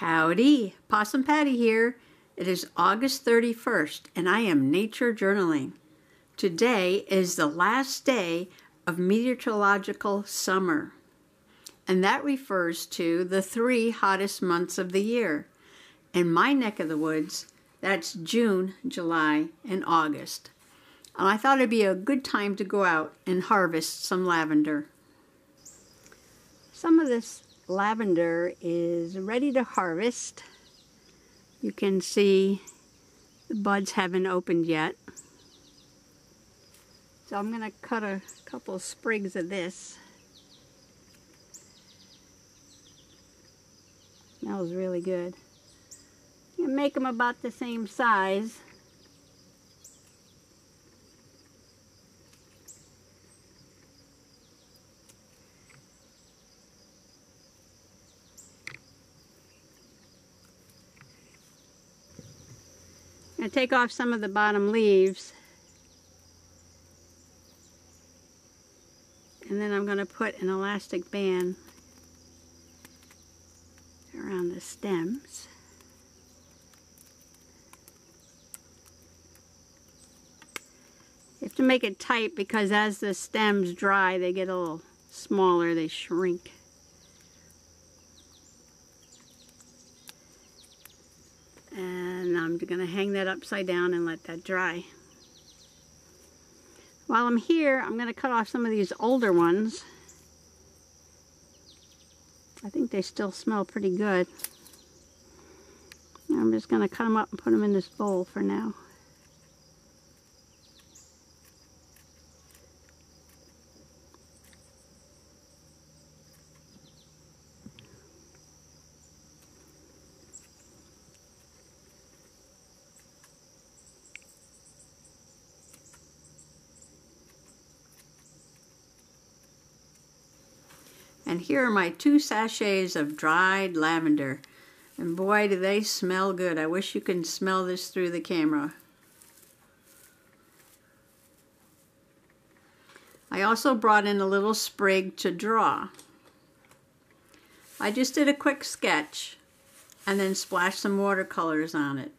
Howdy, Possum Patty here. It is August 31st and I am nature journaling. Today is the last day of meteorological summer, and that refers to the three hottest months of the year. In my neck of the woods, that's June, July, and August. And I thought it'd be a good time to go out and harvest some lavender. Some of this lavender is ready to harvest. You can see the buds haven't opened yet. So I'm going to cut a couple sprigs of this. Smells really good. You make them about the same size. I take off some of the bottom leaves, and then I'm going to put an elastic band around the stems. You have to make it tight because as the stems dry, they get a little smaller, they shrink. And I'm going to hang that upside down and let that dry. While I'm here, I'm going to cut off some of these older ones. I think they still smell pretty good. I'm just going to cut them up and put them in this bowl for now. And here are my two sachets of dried lavender. And boy, do they smell good. I wish you could smell this through the camera. I also brought in a little sprig to draw. I just did a quick sketch and then splashed some watercolors on it.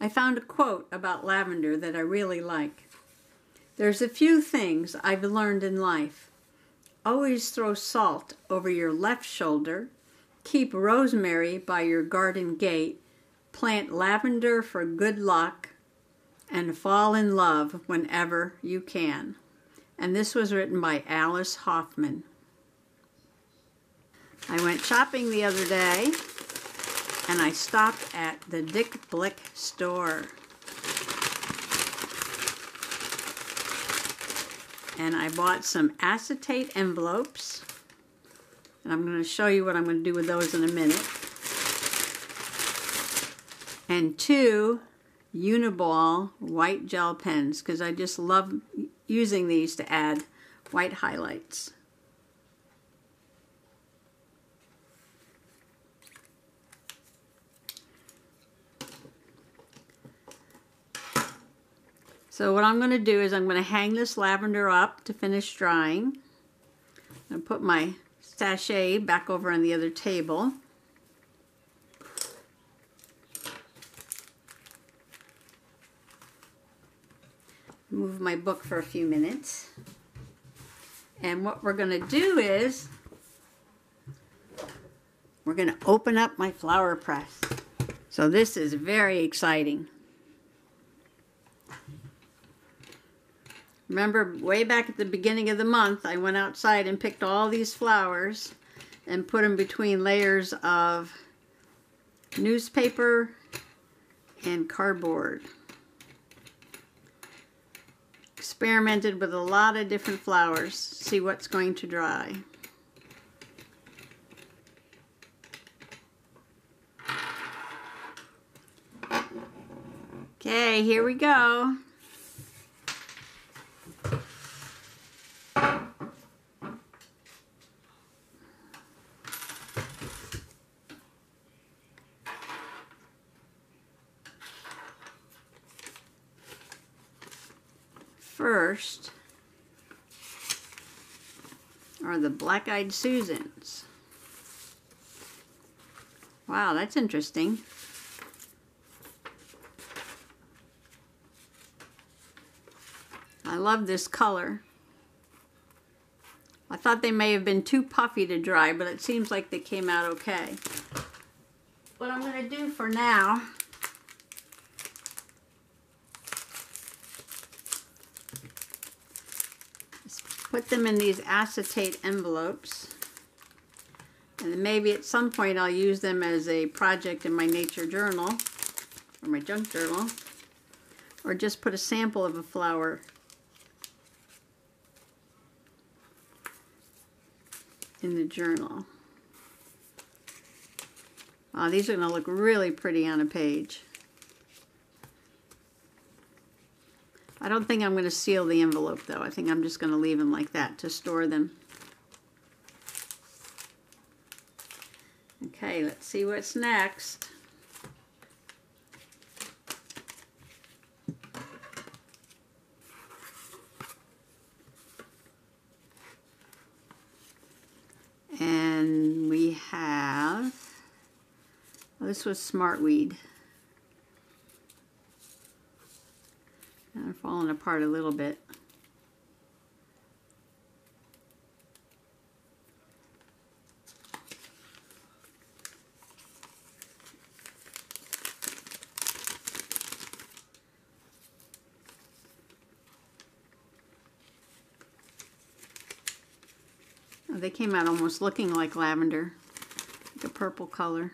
I found a quote about lavender that I really like. There's a few things I've learned in life. Always throw salt over your left shoulder, keep rosemary by your garden gate, plant lavender for good luck, and fall in love whenever you can. And this was written by Alice Hoffman. I went shopping the other day and I stopped at the Dick Blick store. And I bought some acetate envelopes, and I'm going to show you what I'm going to do with those in a minute, and two Uniball white gel pens, because I just love using these to add white highlights. So what I'm going to do is I'm going to hang this lavender up to finish drying. I'm going to put my sachet back over on the other table. Move my book for a few minutes. And what we're going to do is we're going to open up my flower press. So this is very exciting. Remember, way back at the beginning of the month, I went outside and picked all these flowers and put them between layers of newspaper and cardboard. Experimented with a lot of different flowers, see what's going to dry. Okay, here we go. First, Or the black-eyed Susans. Wow, that's interesting. I love this color. I thought they may have been too puffy to dry, but it seems like they came out okay. What I'm going to do for now is put them in these acetate envelopes. And maybe at some point I'll use them as a project in my nature journal or my junk journal. Or just put a sample of a flower in the journal. Wow, these are going to look really pretty on a page. I don't think I'm going to seal the envelope though. I think I'm just going to leave them like that to store them. Okay, let's see what's next. And we have, well, this was Smartweed. And they're falling apart a little bit. They came out almost looking like lavender, like a purple color.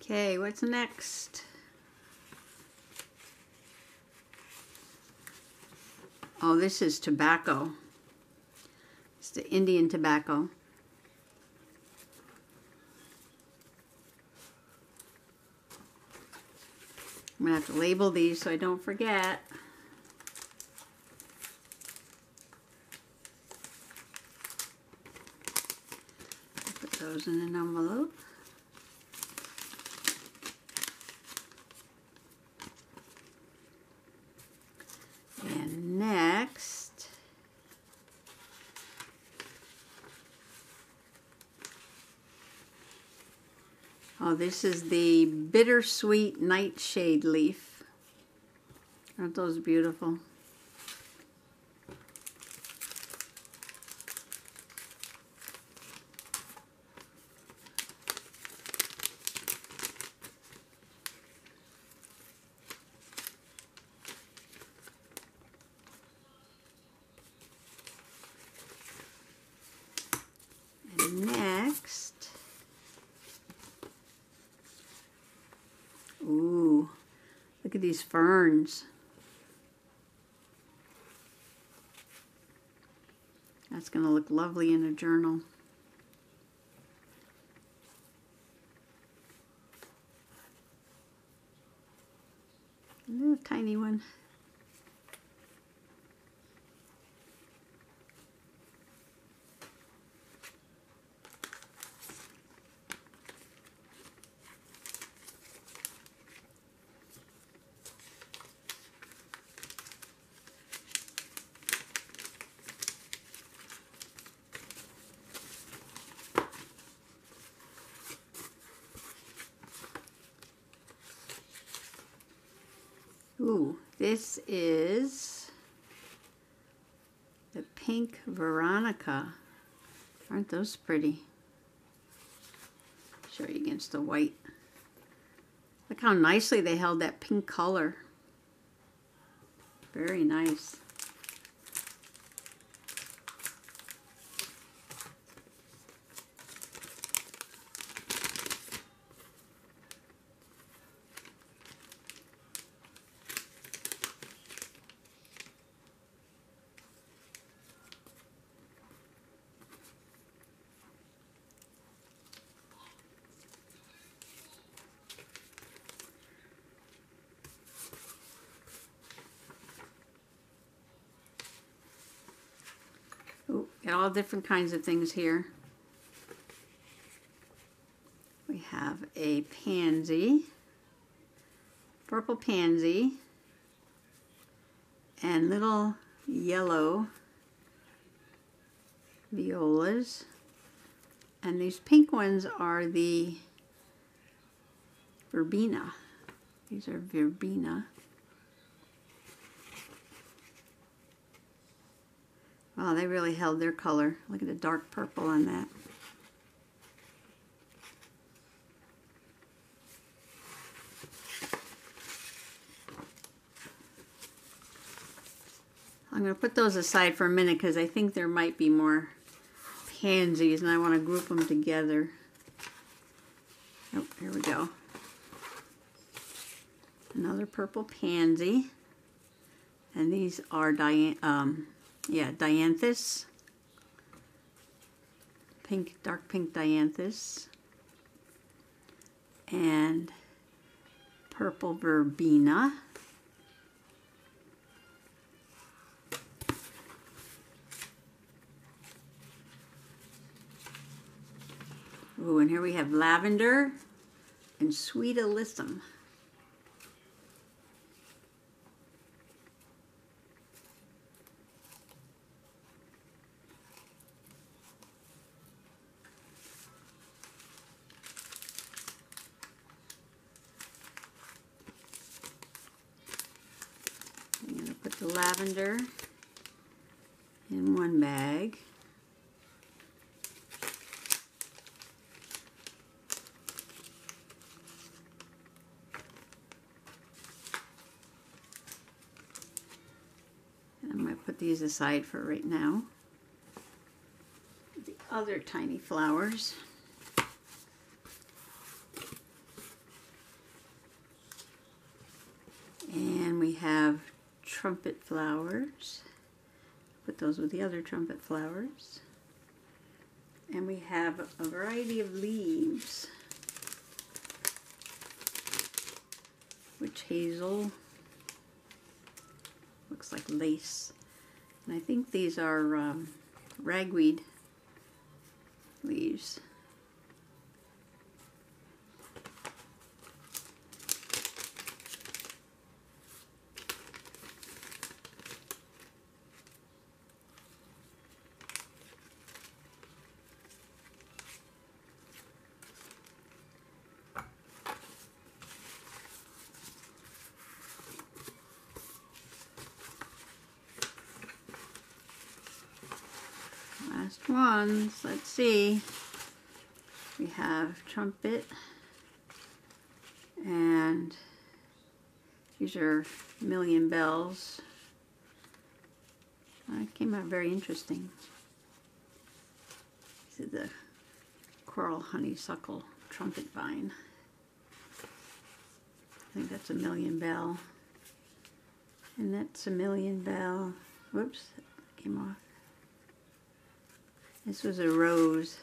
Okay, what's next? Oh, this is tobacco. It's the Indian tobacco. I'm going to have to label these so I don't forget. Put those in an envelope. And next, oh, this is the bittersweet nightshade leaf. Aren't those beautiful? Look at these ferns. That's going to look lovely in a journal. A little tiny one. Ooh, this is the pink Veronica. Aren't those pretty? Show you against the white. Look how nicely they held that pink color. Very nice. Ooh, got all different kinds of things here. We have a pansy for purple pansy and little yellow violas. And these pink ones are the verbena. These are verbena. Wow, they really held their color. Look at the dark purple on that. I'm going to put those aside for a minute because I think there might be more pansies and I want to group them together. Oh, here we go. Another purple pansy. And these are Dianthus. Pink, dark pink Dianthus. And purple verbena. Ooh, and here we have lavender and sweet alyssum. I'm going to put the lavender in one bag. These aside for right now. The other tiny flowers. And we have trumpet flowers. Put those with the other trumpet flowers. And we have a variety of leaves. Witch hazel. Looks like lace. And I think these are ragweed leaves. Last ones, let's see, we have trumpet, and these are Million Bells. That came out very interesting. This is the Coral Honeysuckle Trumpet Vine. I think that's a Million Bell, and that's a Million Bell. Whoops, that came off. This was a rose.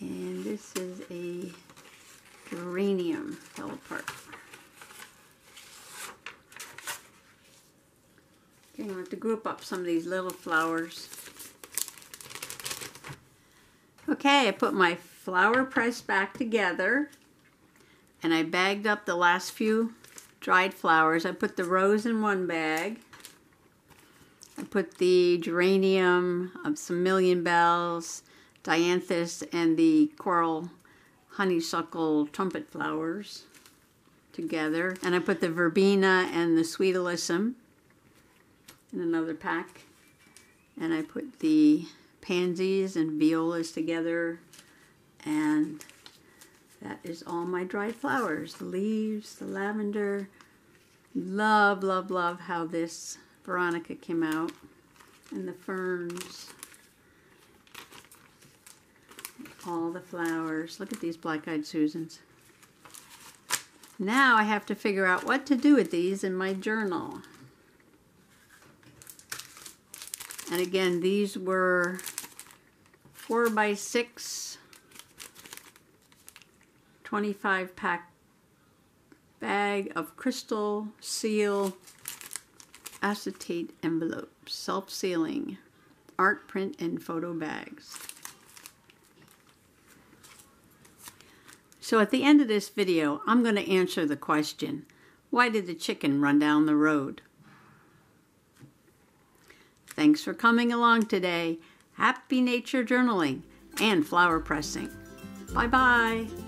And this is a geranium, fell apart. Okay, I'm going to have to group up some of these little flowers. Okay, I put my flower press back together and I bagged up the last few dried flowers. I put the rose in one bag. I put the geranium, some Million Bells, Dianthus, and the Coral Honeysuckle Trumpet flowers together. And I put the verbena and the sweet alyssum in another pack. And I put the pansies and violas together. And that is all my dried flowers, the leaves, the lavender. Love, love, love how this Veronica came out, and the ferns, all the flowers. Look at these black-eyed Susans. Now I have to figure out what to do with these in my journal. And again, these were 4x6. 25-pack bag of crystal seal acetate envelope, self-sealing, art print and photo bags. So at the end of this video, I'm going to answer the question, why did the chicken run down the road? Thanks for coming along today. Happy nature journaling and flower pressing. Bye-bye.